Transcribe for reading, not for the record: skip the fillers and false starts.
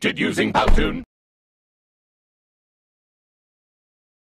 created using PowToon.